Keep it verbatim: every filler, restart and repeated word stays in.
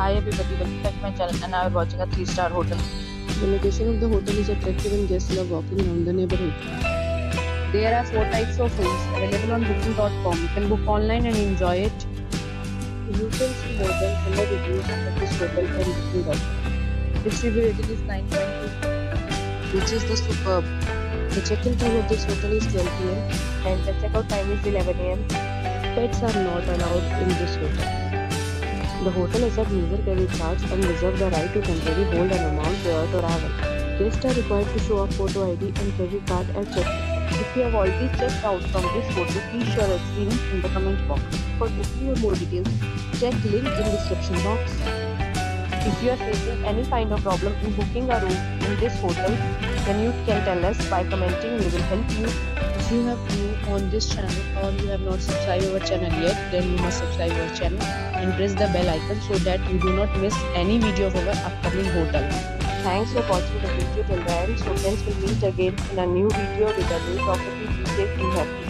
Hi everybody, welcome back to my channel, and I am watching a three star hotel. The location of the hotel is attractive and guests love walking around the neighborhood. There are four types of rooms available on booking dot com. You can book online and enjoy it. You can see more than one hundred reviews of this hotel on booking dot com. Its review rating is nine point two, which is the superb. The check-in time of this hotel is twelve p m and the check-out time is eleven a m Pets are not allowed in this hotel. The hotel accepts major credit cards and reserves the right to temporarily hold an amount prior to arrival. Guests are required to show a photo I D and credit card at check-in. If you have already checked out from this hotel, please share your experience in the comment box. For booking or more details, check link in the description box. If you are facing any kind of problem in booking a room in this hotel, then you can tell us by commenting. We will help you. If you have new on this channel or you have not subscribed our channel yet, then you must subscribe our channel and press the bell icon so that you do not miss any video of our upcoming hotel. Thanks for watching the video till the end. So friends, will meet again in a new video with a new property. Be safe, be happy.